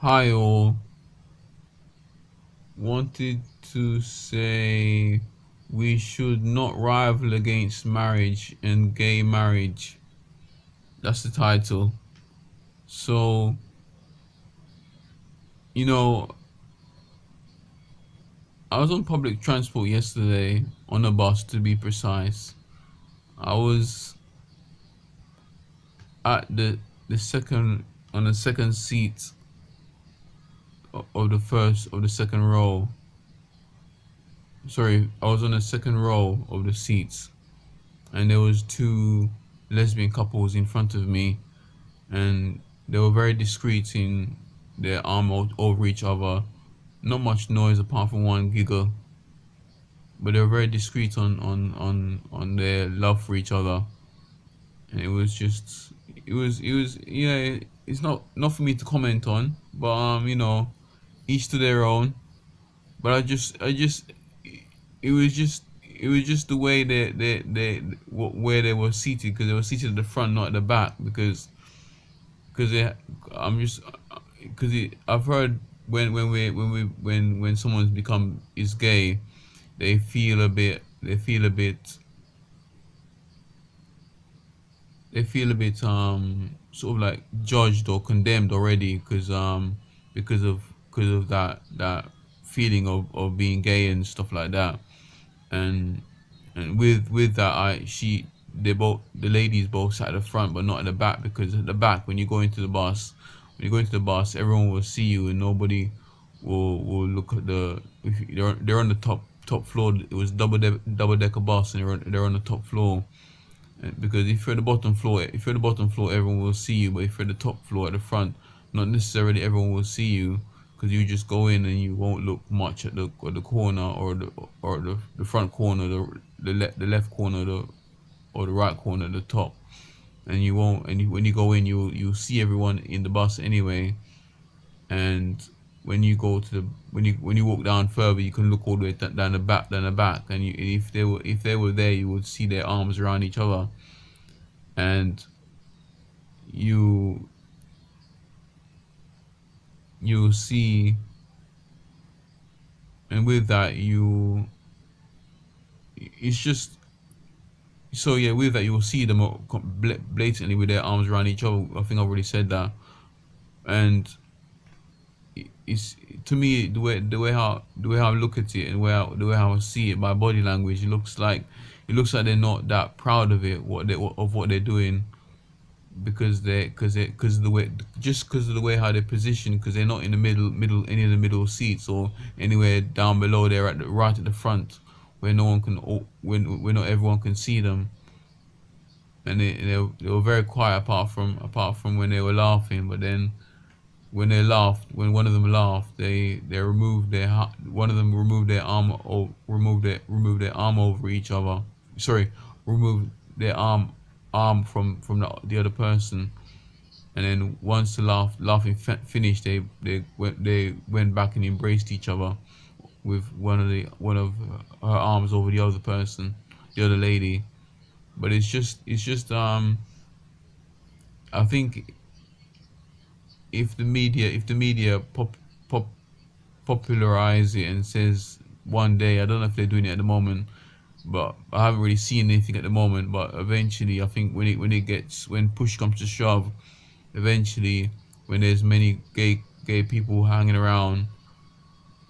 Hi all, wanted to say we should not rival against marriage and gay marriage. That's the title. So, you know, I was on public transport yesterday, on a bus to be precise. I was at the second seat of the first of the second row. Sorry, I was on the second row of the seats, and there was two lesbian couples in front of me, and they were very discreet in their arm over each other. Not much noise apart from one giggle, but they were very discreet on their love for each other, and it was just yeah, it's not for me to comment on, but you know, each to their own. But it was just the way where they were seated, because they were seated at the front, not at the back, because I've heard when someone's is gay, they feel a bit sort of like judged or condemned already, because of that feeling of being gay and stuff like that. And with that, the ladies both sat at the front but not at the back, because at the back, when you go into the bus, everyone will see you, and nobody will look at they're on the top floor. It was double decker bus, and they're on the top floor. Because if you're the bottom floor, everyone will see you. But if you're the top floor at the front, not necessarily everyone will see you, because you just go in and you won't look much at the corner, or the front corner, the left corner, or the right corner at the top, and you won't. And when you go in, you'll see everyone in the bus anyway. And when you go to when you walk down further, you can look all the way down the back, and if they were there, you would see their arms around each other, and you'll see, and with that you'll see them blatantly with their arms around each other. I think I already said that. And it's, to me, the way how I look at it, and the way how I see it, my body language, it looks like they're not that proud of it, what they're doing, because of the way how they're positioned, because they're not in the middle seats, or anywhere down below. They're right at the front, where not everyone can see them. And they were very quiet apart from when they were laughing, but then, when one of them laughed, one of them removed their arm from the other person, and then once the laughing finished, they went back and embraced each other, with one of her arms over the other person, the other lady. But it's just I think, if the media popularize it and says one day, I don't know if they're doing it at the moment, but I haven't really seen anything at the moment, but eventually, I think when push comes to shove, eventually, when there's many gay people hanging around,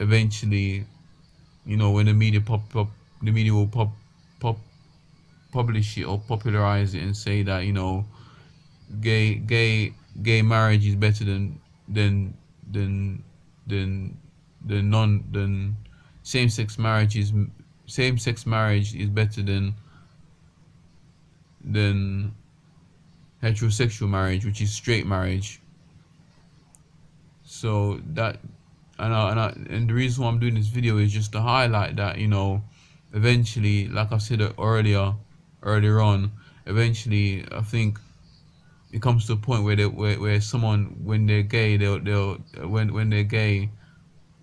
eventually, you know, when the media will publish it or popularize it and say that, you know, gay marriage is better than same-sex marriage is better than heterosexual marriage, which is straight marriage. So that, and the reason why I'm doing this video is just to highlight that, you know, eventually, like I said earlier on, eventually, I think it comes to a point where someone, when they're gay,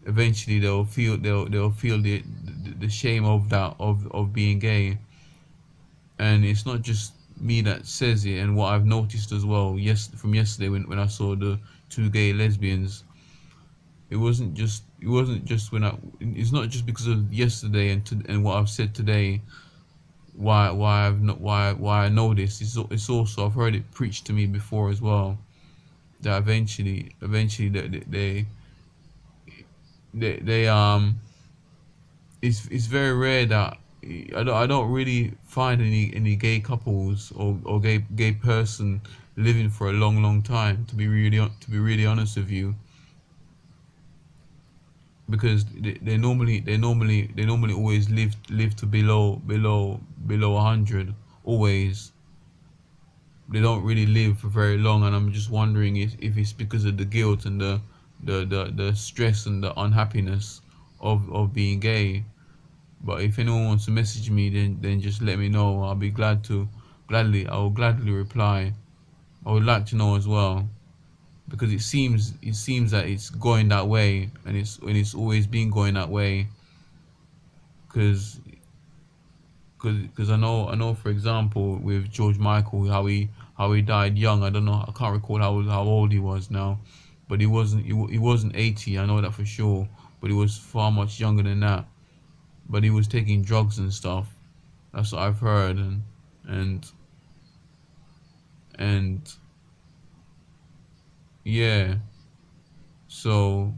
eventually they'll feel the shame of being gay. And it's not just me that says it, and what I've noticed as well, from yesterday when I saw the two gay lesbians, It wasn't just when I. It's not just because of yesterday and what I've said today. Why I know this. It's also I've heard it preached to me before as well. That eventually they It's very rare that I don't really find any gay couples or gay person living for a long time, to be really honest with you, because they normally always live to below 100 always. They don't really live for very long, and I'm just wondering if it's because of the guilt and the stress and the unhappiness of being gay. But if anyone wants to message me, then just let me know. I'll be gladly reply. I would like to know as well, because it seems that it's going that way, and it's always been going that way. Because I know for example with George Michael, how he died young. I don't know. I can't recall how old he was now, but he wasn't 80. I know that for sure. But he was far much younger than that. But he was taking drugs and stuff. That's what I've heard, and yeah. So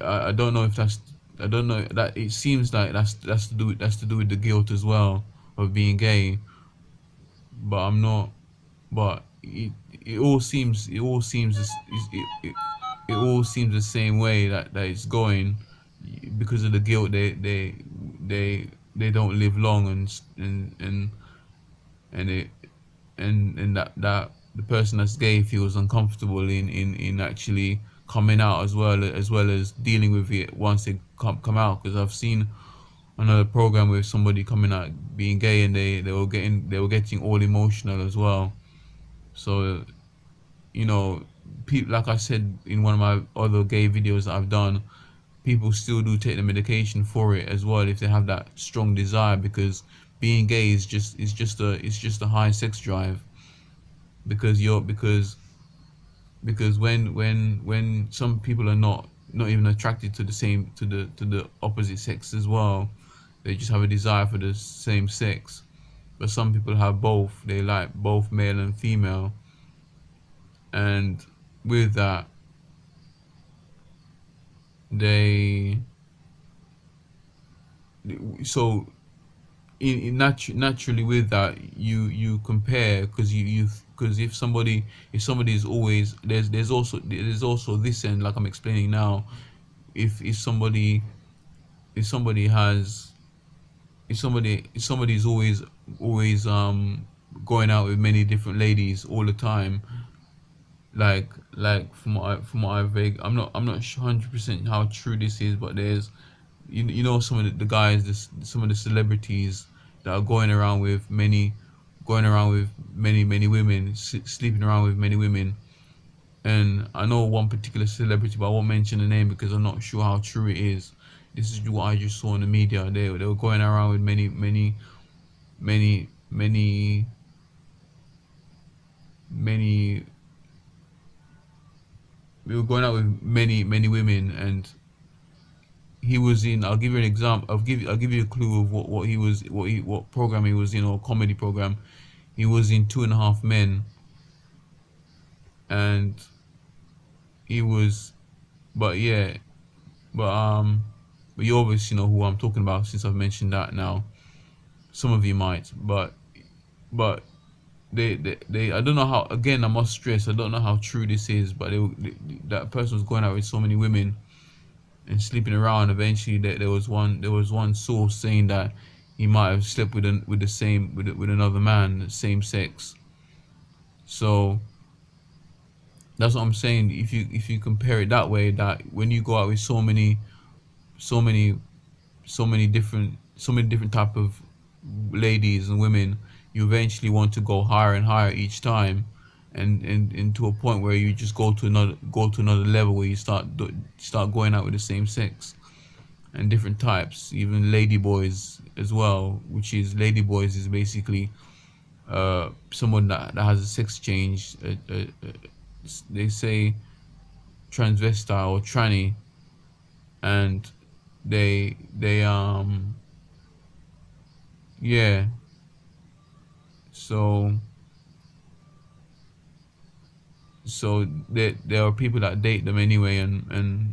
I don't know if that's, I don't know that it seems like that's to do with the guilt as well of being gay. But I'm not. But it all seems the same way that it's going, because of the guilt. They don't live long, and that the person that's gay feels uncomfortable in actually coming out, as well as dealing with it once they come out. Because I've seen another program with somebody coming out being gay, and they were getting all emotional as well. So, you know, people, like I said in one of my other gay videos that I've done, people still do take the medication for it as well if they have that strong desire, because being gay is just a high sex drive. Because when some people are not even attracted to the opposite sex as well, they just have a desire for the same sex. But some people have both. They like both male and female. And with that, naturally with that, you compare, because because if somebody is always, there's also this end, like I'm explaining now. If somebody is always going out with many different ladies all the time, like from my vague, I'm not 100% how true this is, but there's, you know, some of the guys, some of the celebrities that are going around with many women, sleeping around with many women. And I know one particular celebrity, but I won't mention the name because I'm not sure how true it is. This is what I just saw in the media. They were going around with many we were going out with many women, and he was in, I'll give you an example, I'll give you a clue of what program he was in, or comedy program. He was in 2.5 Men, and he was, but you obviously know who I'm talking about since I've mentioned that now. Some of you might, but they I don't know how, again, I must stress, I don't know how true this is, but that person was going out with so many women and sleeping around. Eventually there was one source saying that he might have slept with another man, the same sex. So that's what I'm saying, if you compare it that way, that when you go out with so many different type of ladies and women, you eventually want to go higher and higher each time, and to a point where you just go to another level, where you start going out with the same sex and different types, even ladyboys as well, which is, ladyboys is basically someone that has a sex change, they say transvestite or tranny, and they yeah. So there are people that date them anyway, and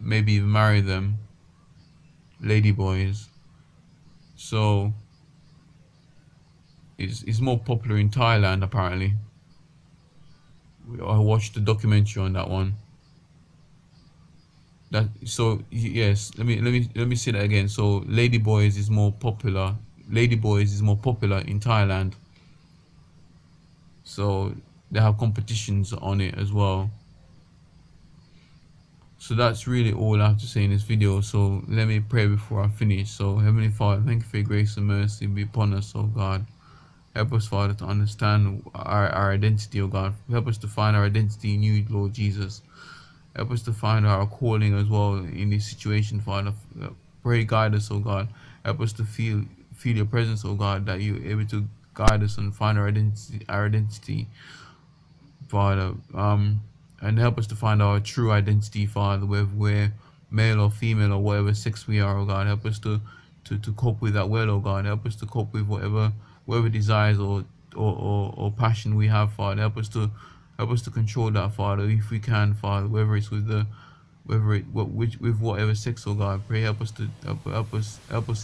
maybe even marry them, ladyboys. So it's more popular in Thailand apparently. I watched the documentary on that one. That, so yes, let me say that again. So ladyboys is more popular. Ladyboys is more popular in Thailand. So they have competitions on it as well. So that's really all I have to say in this video. So let me pray before I finish. So Heavenly Father, thank you for your grace and mercy be upon us, oh God. Help us, Father, to understand our identity, oh God. Help us to find our identity in you, Lord Jesus. Help us to find our calling as well in this situation, Father. Pray, guide us, oh God. Help us to feel your presence, oh God, that you're able to guide us and find our identity, Father, and help us to find our true identity, Father, whether we're male or female or whatever sex we are, oh God. Help us to cope with that well, oh God. Help us to cope with whatever desires or passion we have, Father. Help us to control that, Father, if we can, Father, whether it's with whatever sex, oh God. Pray, help us in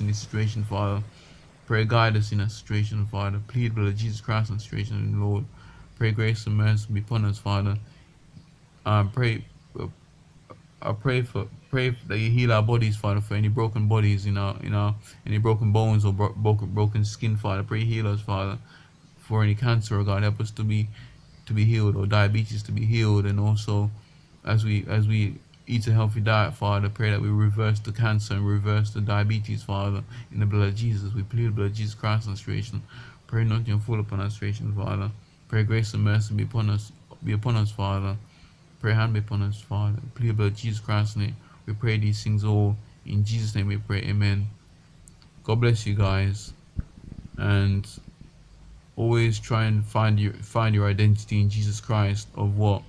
this situation, Father. Pray, guide us in that situation, Father. Plead blood of Jesus Christ in that situation, Lord. Pray grace and mercy be upon us, Father. I pray that you heal our bodies, Father, for any broken bodies any broken bones or broken skin, Father. Pray heal us, Father, for any cancer, oh God. Help us to be healed, or diabetes to be healed, and also as we eat a healthy diet, Father. Pray that we reverse the cancer and reverse the diabetes, Father, in the blood of Jesus. We plead the blood of Jesus Christ in restoration. Pray nothing fall upon us, restoration, Father. Pray grace and mercy be upon us, Father. Pray hand be upon us, Father. Plead the blood of Jesus Christ in it. We pray these things all in Jesus' name. We pray, Amen. God bless you guys, and always try and find your identity in Jesus Christ of what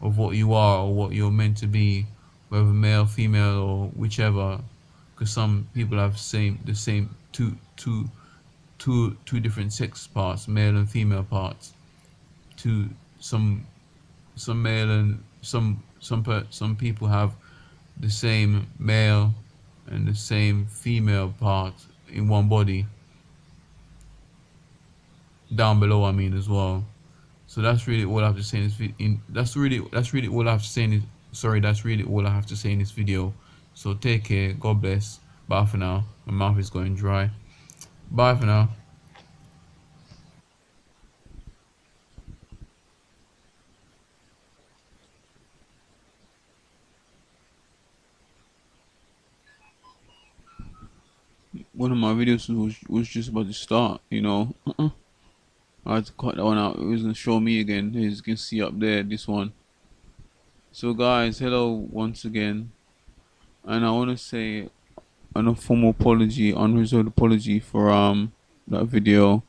you are or what you're meant to be, whether male, female, or whichever, because some people have two different sex parts, male and female parts. Some male and some people have the same male and the same female part in one body. Down below, I mean, as well. So that's really all I have to say in this video. That's really all I have to say in this. Sorry, that's really all I have to say in this video. So take care. God bless. Bye for now. My mouth is going dry. Bye for now. One of my videos was just about to start, you know. I had to cut that one out. It was gonna show me again, as you can see up there, this one. So guys, hello once again, and I want to say an informal apology, unreserved apology for that video.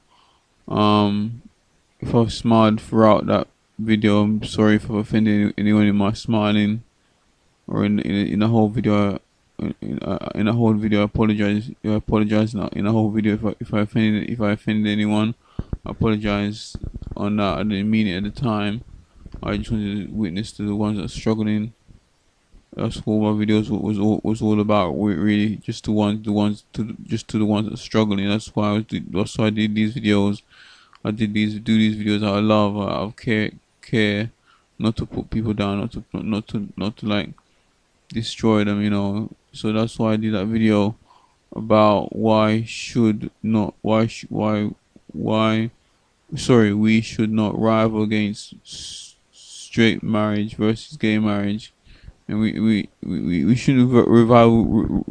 If I've smiled throughout that video, I'm sorry if I've offended anyone in my smiling or in the whole video. In a whole video, I apologize now. In a whole video, if I offended anyone, I apologize on that. I didn't mean it at the time. I just wanted to witness to the ones that are struggling. That's all my videos was all about. Really, just to the ones that are struggling. That's why I did these videos. I do these videos out of love, out of care, not to put people down, not to like destroy them, you know. So that's why I did that video about we should not rival against straight marriage versus gay marriage, and we shouldn't rival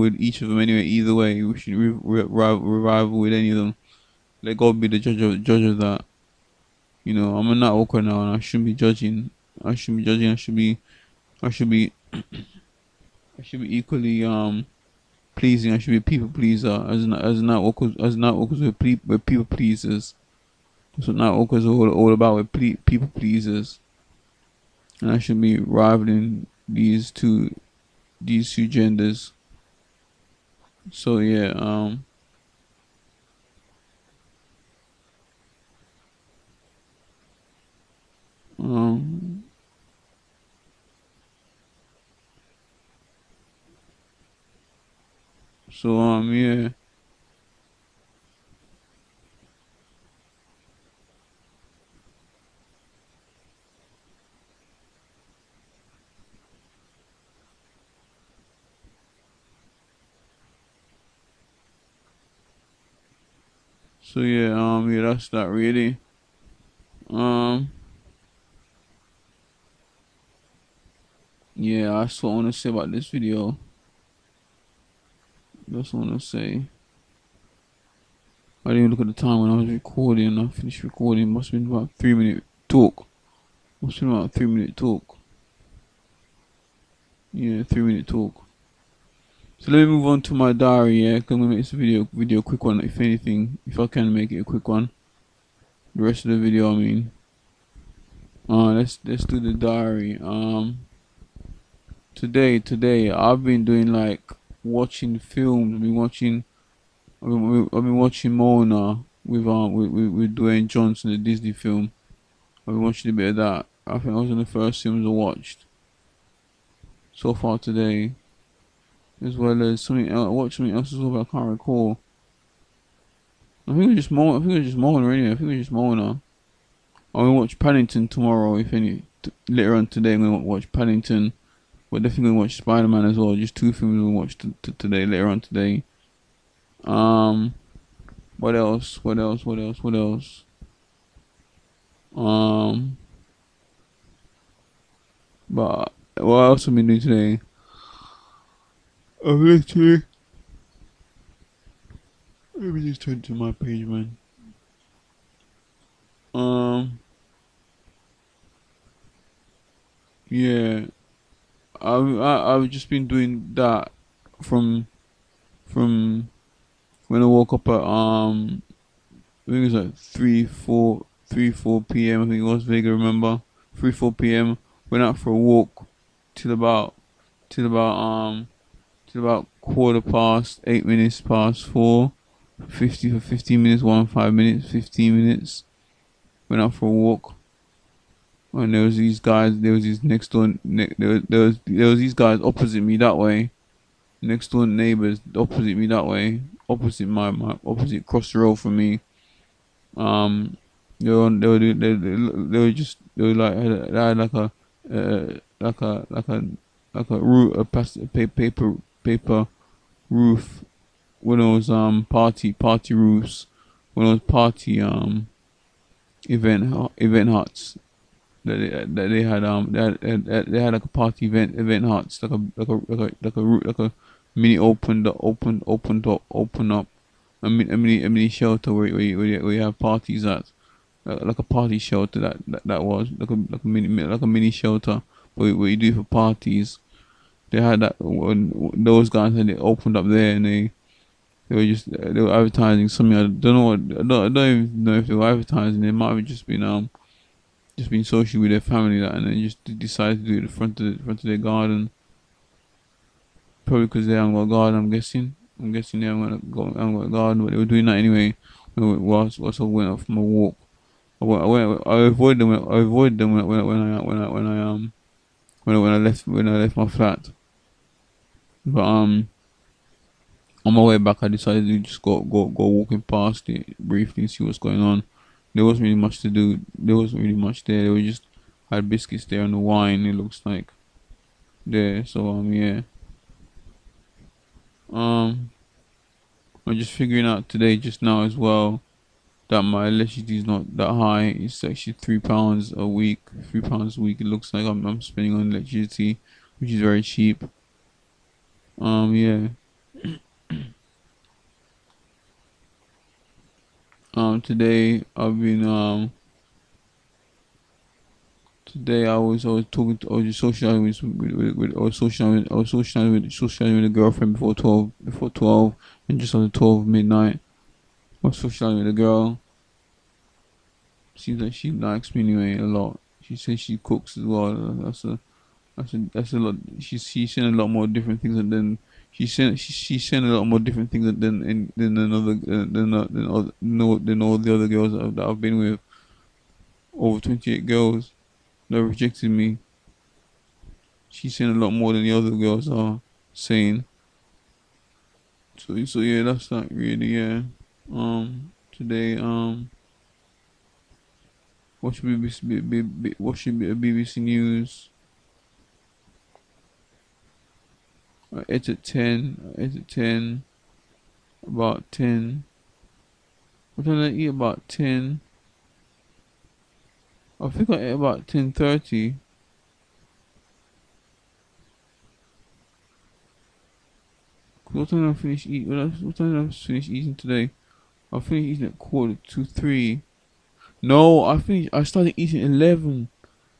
with each of them anyway. Either way, we should rival with any of them. Let God be the judge of that. You know, I'm a nut walker now, and I shouldn't be judging. I should be equally pleasing. I should be a people pleaser, as not walkers, we're people pleasers. That's what Naoka is all about, with people pleasers. And I should be rivaling these two genders. So yeah, yeah. So yeah, yeah, that's that really. Yeah, that's what I want to say about this video. That's what I want to say. I didn't even look at the time when I was recording. I finished recording. Must have been about 3 minute talk. Yeah, 3 minute talk. So let me move on to my diary, yeah, because I'm going to make this video a quick one, if anything, if I can make it a quick one. The rest of the video, I mean. Let's do the diary. Today, I've been doing, like, watching films. I've been watching Mona with Dwayne Johnson, the Disney film. I've been watching a bit of that. I think I was in the first films I watched so far today. As well as something else, I watched something else as well, but I can't recall. I think it was just Mona. I'm gonna watch Paddington tomorrow, if any. Later on today, I'm gonna watch Paddington. But definitely gonna watch Spider-Man as well. Just two films we'll watch today. Later on today. What else? But what else have we been doing today? Let me just turn to my page, man. Yeah, I've just been doing that from when I woke up at I think it was like 3-4 p.m. I think it was vaguely remember 3-4 p.m. Went out for a walk till about 8 minutes past 4, 15 minutes, 15 minutes. Went out for a walk, and there was these guys. There was these guys opposite me that way, next door neighbors opposite me that way, opposite cross the road from me. They had like a paper roof, one of those party roofs, one of those party event huts that they had they had like a party event huts, like a mini open up a mini shelter where you have parties at, like a party shelter that was like a mini shelter where you do for parties. They had that. Those guys had it opened up there, and they were advertising something. I don't even know if they were advertising. They might have just been social with their family, and they just decided to do it in front of their garden. Probably because they haven't got a garden. I'm guessing they haven't got a garden, but they were doing that anyway. Whilst I went out from a walk, I avoided them when I left my flat. But on my way back, I decided to just go walking past it briefly and see what's going on. There wasn't really much to do. There wasn't really much there. They were just had biscuits there and the wine, it looks like, there. So yeah. I'm just figuring out today, just now as well, that my electricity is not that high. It's actually £3 a week it looks like I'm spending on electricity, which is very cheap. Yeah. Today I was just socializing with a girlfriend before 12 and just after 12 midnight. I was socializing with a girl. she likes me anyway a lot. She says she cooks as well. That's a lot. She's seen a lot more different things than than all the other girls that I've been with. Over 28 girls that rejected me. She's seen a lot more than the other girls are saying. So yeah, that's like really, yeah. Today, watching BBC News. I ate at 10. About 10. What did I eat about 10? I think I ate about 10:30. What time did I finish eating? What time did I finish eating today? I finished eating at 2:45. No, I started eating 11.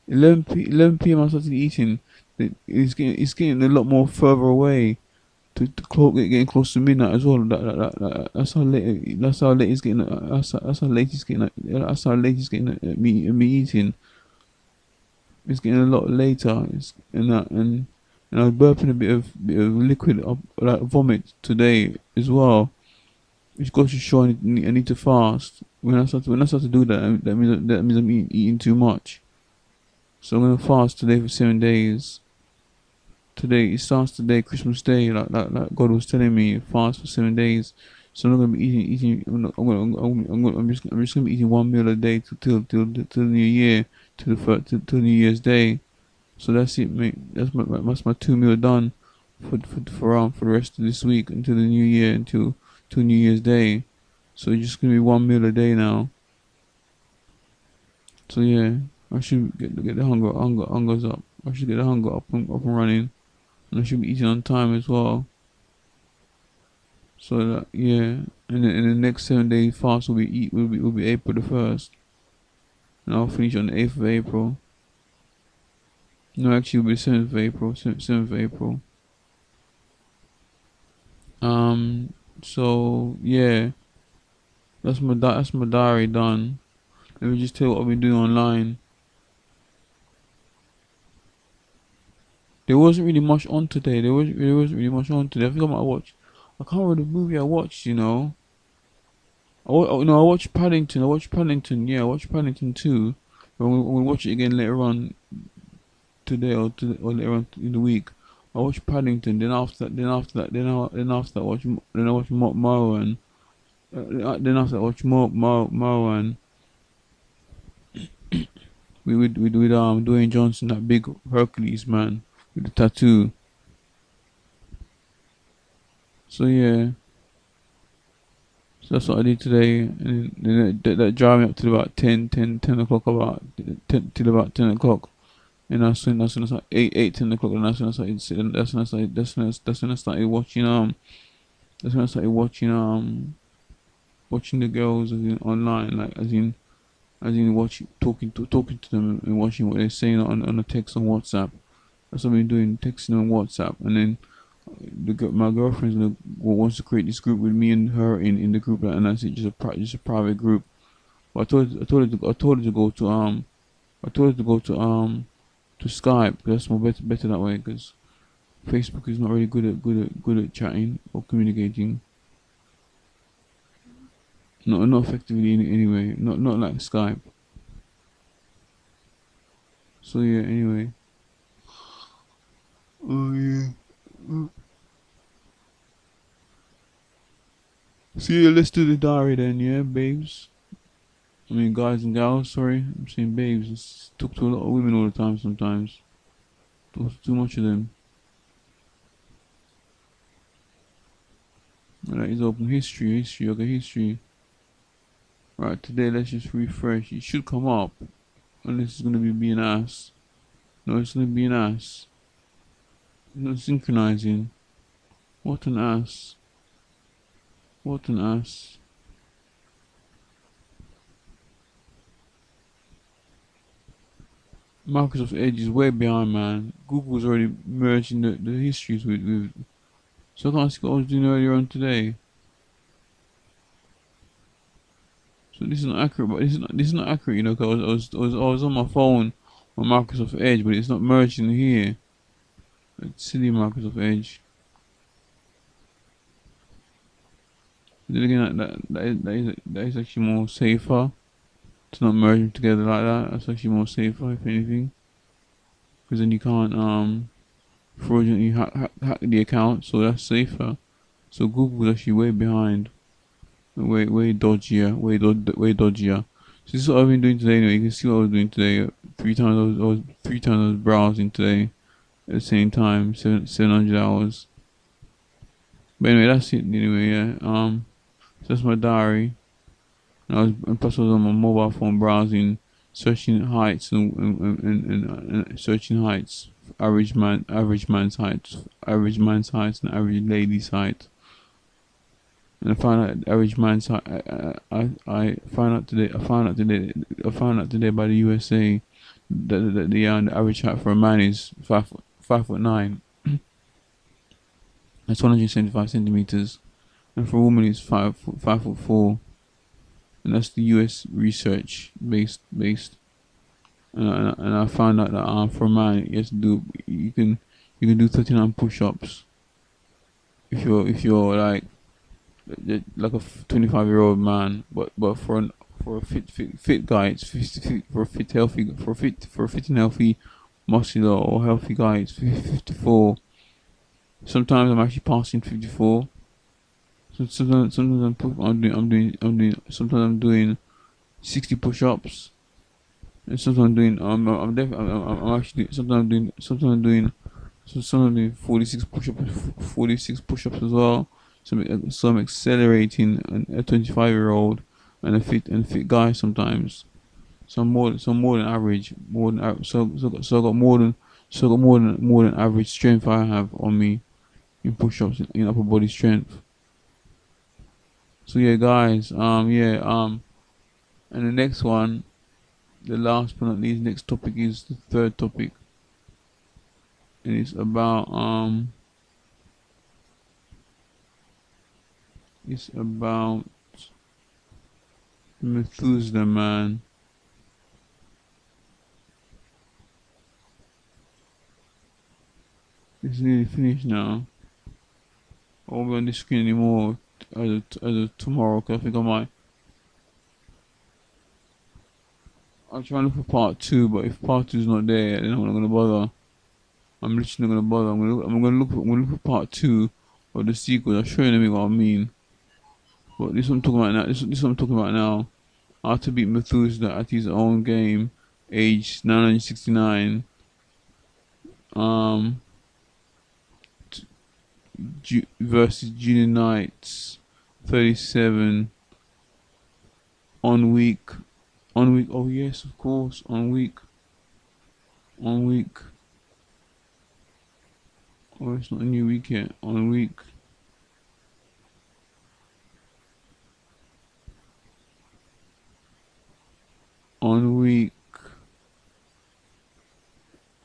11 p.m. I started eating. It's getting a lot more further away. The clock getting close to midnight as well. That's how late it's getting at me eating. It's getting a lot later. And I was burping a bit of liquid up, like vomit today as well. It's got to show I need to fast. When I start to do that, that means I'm eating too much. So I'm gonna fast today for 7 days. Today it starts today, Christmas Day. Like God was telling me, fast for 7 days. So I'm not gonna be eating. I'm just gonna be eating one meal a day till New Year, till New Year's Day. So that's it, mate. That's my 2 meal done for the rest of this week until the New Year, until New Year's Day. So it's just gonna be 1 meal a day now. So yeah, I should get the hunger's up. I should get the hunger up and running, and I should be eating on time as well. So that, yeah, and in the next 7 day fast will be April 1st, and I'll finish on the 8th of April. No, actually, it'll be 7th of April. 7th of April. So yeah, that's my diary done. Let me just tell you what I've been doing online. There wasn't really much on today. There wasn't really much on today. I think I might watch. I can't remember the movie I watched. You know. I watched Paddington. Yeah, I watched Paddington 2. We'll watch it again later on. Today or later on in the week, I watched Paddington. Then after that, I watched Marwan. With Dwayne Johnson, that big Hercules man with the tattoo. So yeah, so that's what I did today, and then that drive me up till about 10 o'clock, about 10 o'clock. And that's when I started 10 o'clock, and that's when I started watching watching the girls online, like talking to them and watching what they're saying on the text on WhatsApp. That's what I've been doing, texting on WhatsApp. And then my girlfriend wants to create this group with me and her in the group, and that's it, just a private group. But I told her to go to Skype. That's more better that way, because Facebook is not really good at chatting or communicating. Not effectively in any way. Not like Skype. So yeah. Anyway. Oh yeah. So yeah, let's do the diary then. Yeah, babes. I mean, guys and gals, sorry, I'm saying babes. It's talk to a lot of women all the time sometimes. Talk to too much of them. That is open history, okay, history. Right, today let's just refresh. It should come up. Unless it's gonna be being ass. No, it's gonna be an ass. It's not synchronizing. What an ass. What an ass. Microsoft Edge is way behind, man. Google's already merging the histories with. So I can't see what I was doing earlier on today. So this is not accurate, but this is not accurate, you know, because I was on my phone on Microsoft Edge, but it's not merged in here. Let's see Microsoft Edge. Then again, that is actually more safer to not merge them together like that. That's actually more safer, if anything, because then you can't fraudulently hack the account, so that's safer. So Google's actually way behind, way dodgier, way dodgier. So this is what I've been doing today. Anyway, you can see what I was doing today. Three times I was browsing today at the same time, 700 hours. But anyway, that's it. Anyway, yeah. So that's my diary. And plus I was on my mobile phone browsing, searching heights and searching heights, average man's heights, and average lady's height. And I found out average man's height. I found out today by the USA that the average height for a man is 5'9". That's 175 centimeters, and for a woman it's 5'4". And that's the U.S. research based. And I found out that for a man, you have to do you can do 39 push-ups if you're like a 25-year-old man. But for a fit guy, it's 50, for a fit and healthy, muscular or healthy guy, it's 54. Sometimes I'm actually passing 54. Sometimes I'm doing 60 push-ups, and sometimes I'm doing 46 push-ups as well. So I'm accelerating a 25-year-old and a fit guy sometimes. So I'm more than average. So I got more than average strength I have on me in push-ups, in upper body strength. So yeah, guys, and the next one, the last but not least, next topic is the third topic, and it's about Methuselah man. It's nearly finished now. I won't be on this screen anymore as of tomorrow, because I think I might. I'm trying to look for part 2, but if part 2 is not there, then I'm not gonna bother. I'm literally not gonna bother. I'm gonna look for part 2 of the sequel. I'll show you what I mean. But this one I'm talking about now. This one I'm talking about now. How to beat Methuselah at his own game, age 969. Versus JuniorNight 37 on week. Oh yes, of course, on week. Oh, it's not a new week yet. On week.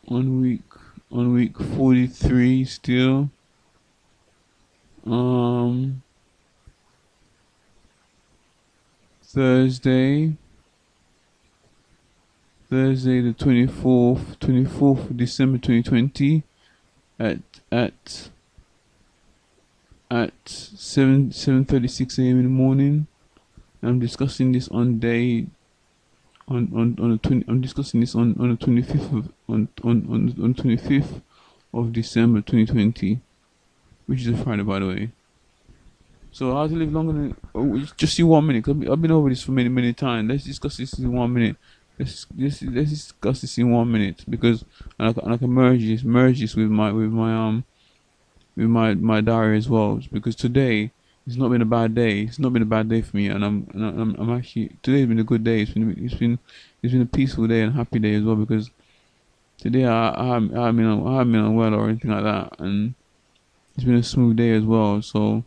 On week 43 still. Thursday the 24th of December 2020 at 7:36 a.m. in the morning. I'm discussing this on the 25th of December 2020. Which is a Friday, by the way. So how to live longer than... Oh, just see 1 minute. I've been over this for many times. Let's discuss this in 1 minute. Let's discuss this in 1 minute, because and I can merge this with my diary as well, because today it's not been a bad day. It's not been a bad day for me, and I'm actually, today's been a good day. It's been a peaceful day and happy day as well, because today I haven't been unwell or anything like that, and it's been a smooth day as well. So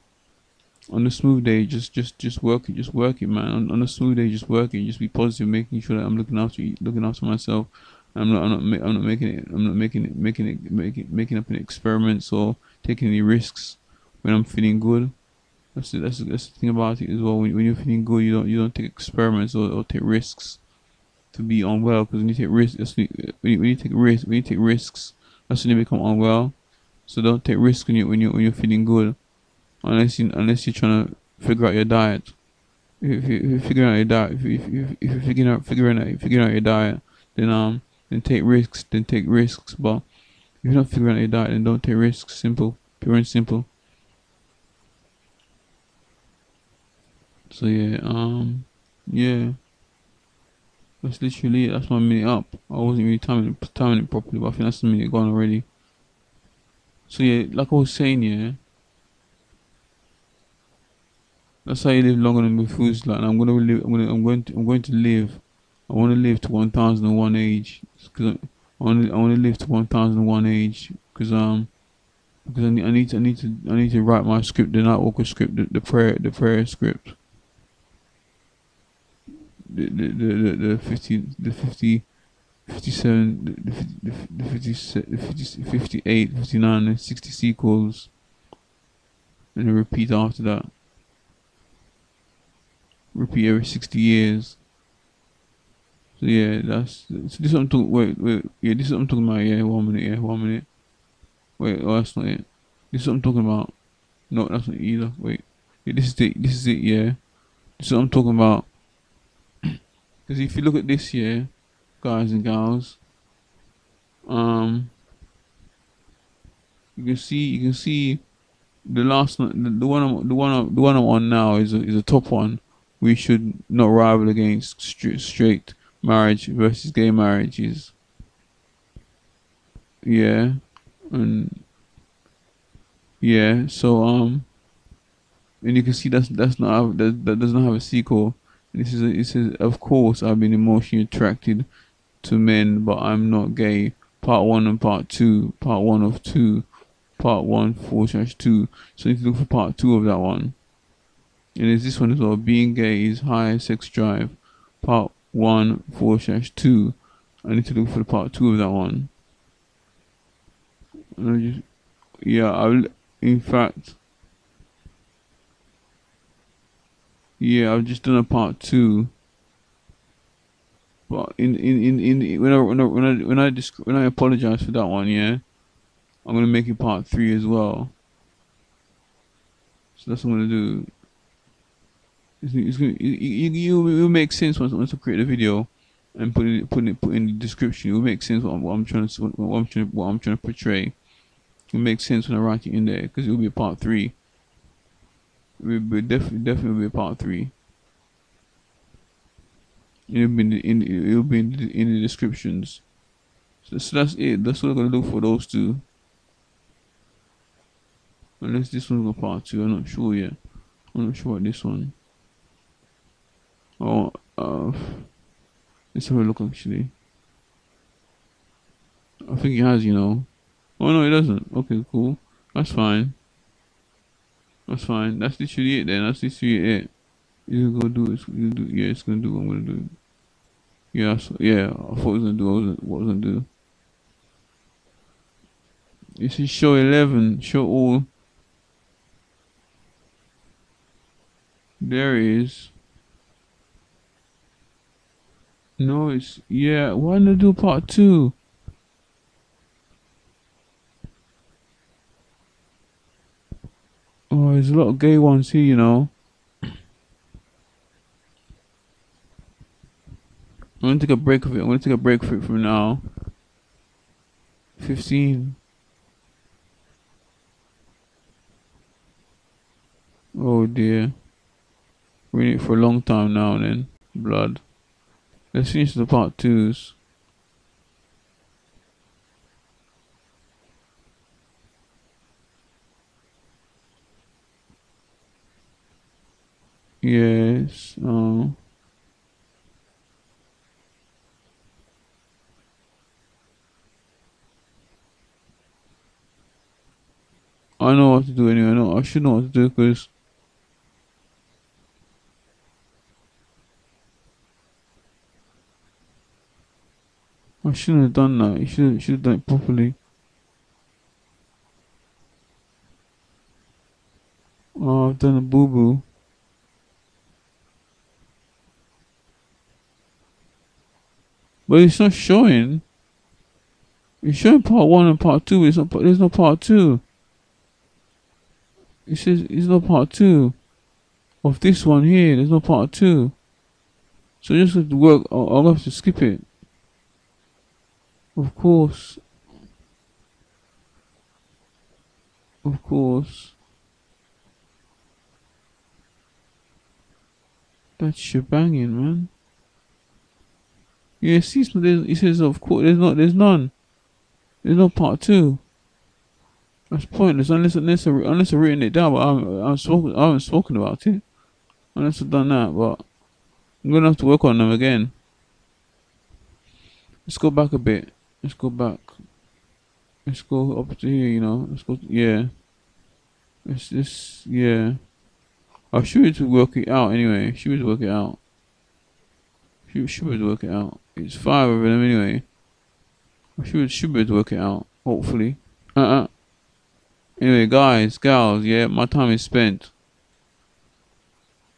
on a smooth day, just work it, man. On a smooth day, just work it. Just be positive, making sure that I'm looking after myself. I'm not making up any experiments or taking any risks when I'm feeling good. That's the thing about it as well. When you're feeling good, you don't take experiments or take risks to be unwell. Because when you take risks, that's when you become unwell. So don't take risks when you're feeling good, unless you're trying to figure out your diet. If you're figuring out your diet, then take risks. But if you're not figuring out your diet, then don't take risks. Simple, pure and simple. So yeah, yeah, that's literally it. That's my minute up. I wasn't really timing it properly, but I think that's the minute gone already. So yeah, like I was saying, yeah, that's how you live longer than Methuselah. And I'm going to live. I want to live to 1001 age. I want to live to 1001 age because I need to write my script, the night walker script, the prayer script. The 58, 59, and 60 sequels, and then repeat after that. Repeat every 60 years. So yeah, this is what I'm talking. Wait, yeah, this is what I'm talking about. Yeah, 1 minute. Yeah, 1 minute. Wait, oh, that's not it. This is what I'm talking about. No, that's not it either. Wait, yeah, this is it. Yeah, this is what I'm talking about. Because if you look at this year, guys and gals, you can see the one I'm on now is a top one. We should not rival against straight marriage versus gay marriages. Yeah, and yeah, so and you can see that does not have a sequel. It says, of course, I've been emotionally attracted to men, but I'm not gay. Part 1 of 2, Part 1/4/2. So you need to look for Part 2 of that one. And there's this one as well. Being gay is high sex drive. Part 1/4/2. I need to look for the Part 2 of that one. And I've just done a Part 2, but in when I apologize for that one, yeah, I'm gonna make it Part 3 as well. So that's what I'm gonna do. It will make sense once I create a video and put in the description. It will make sense what I'm trying to portray. It makes sense when I write it in there because it will be Part 3. It definitely be Part 3. It'll be in the descriptions. So that's it. That's what I'm gonna look for, those two. Unless this one's got Part 2, I'm not sure yet. I'm not sure about this one. Oh, let's have a look actually. I think it has, you know. Oh no, it doesn't. Okay, cool. That's fine. That's fine. That's literally it then. That's literally it. You go do it. Yeah, it's gonna do what I'm gonna do. Yeah, yeah. I thought it was gonna do what I was gonna do. This is show 11. Show all. There it is. No, it's yeah. Why didn't I do Part 2? Oh, there's a lot of gay ones here, you know. I'm gonna take a break from now. 15. Oh dear. We're in it for a long time now then. Blood. Let's finish the Part 2s. Yes, I know what to do anyway. I should know what to do because I shouldn't have done that. You should have done it properly. I've done a boo-boo. But it's not showing. It's showing part 1 and part 2, but it's not, there's no part 2. It says it's not part 2. Of this one here, there's no part 2. So I just have to work, I'll have to skip it. Of course. Of course. That's shebanging, man. Yeah, see, it says of course there's none. There's no part 2. That's pointless unless I've written it down, but I haven't spoken about it. Unless I've done that, but I'm gonna have to work on them again. Let's go back a bit. Let's go back. Let's go up to here, you know. Let's go. Yeah. Let's just. Yeah. I should be able to work it out anyway. Should be able to work it out. Should be able to work it out. It's 5 of them anyway. I should be able to work it out. Hopefully. Anyway, guys, gals, yeah, my time is spent.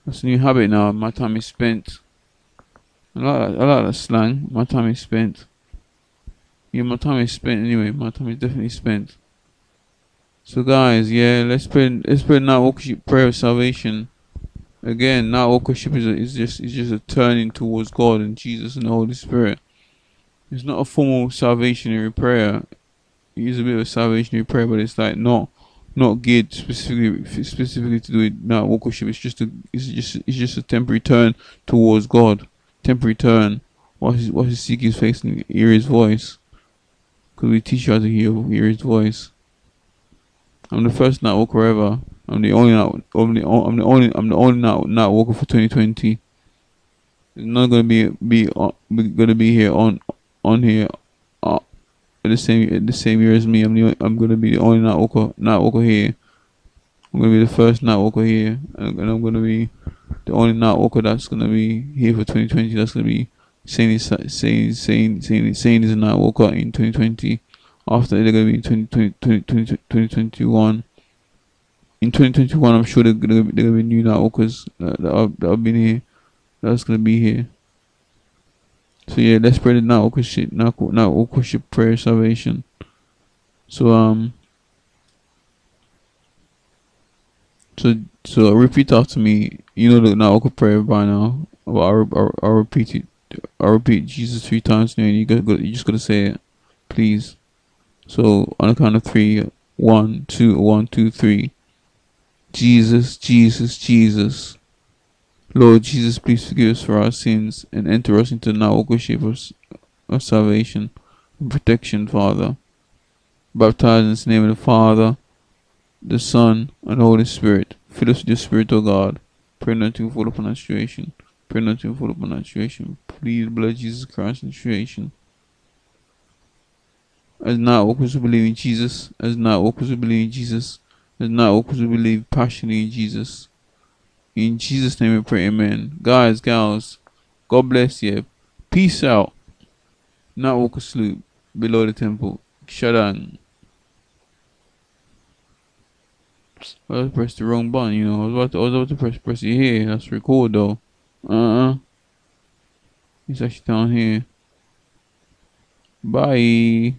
That's a new habit now. My time is spent. I like that slang. My time is spent. Yeah, my time is spent anyway. My time is definitely spent. So, guys, yeah, let's pray Night Worship prayer of salvation. Again, Night Worship is just a turning towards God and Jesus and the Holy Spirit. It's not a formal salvationary prayer. It is a bit of a salvationary prayer, but it's like not geared specifically to do with Night Worship. It's just a temporary turn towards God. Temporary turn. While you seek His face and hear His voice. Because we teach you how to hear His voice. I'm the first Night Walker ever. I'm the only Night Walker for 2020. There's not gonna be here on here the same year as me. I'm gonna be the only Night Walker here. I'm gonna be the first Night Walker here, and I'm gonna be the only Night Walker that's gonna be here for 2020. That's gonna be saying is a Night Walker in 2020. After they're gonna be in 2021. In 2021, I'm sure they're gonna be new Night Walkers that have been here. That's gonna be here. So yeah, let's pray the Night Walker shit. Night Walker shit prayer salvation. So So repeat after me. You know the Night Walker prayer by now. But I'll repeat it. I'll repeat Jesus 3 times now, and you just gotta say it, please. So on the count of 3, 1, 2, 1, 2, 3. Jesus, Jesus, Jesus. Lord Jesus, please forgive us for our sins and enter us into the Night Walker ship of salvation and protection, Father. Baptize in the name of the Father, the Son, and the Holy Spirit. Fill us with your Spirit, O God. Pray not to fall upon our situation. Pray not to fall upon our situation. Please, blood Jesus Christ in situation. As Night Walkers who believe in Jesus, as Night Walkers who believe in Jesus, as Night Walkers who believe passionately in Jesus. In Jesus' name we pray, amen. Guys, gals, God bless you. Peace out. Night Walker sloop below the temple. Shadang. I pressed the wrong button, you know. I was about to press it here. That's record though. It's actually down here. Bye.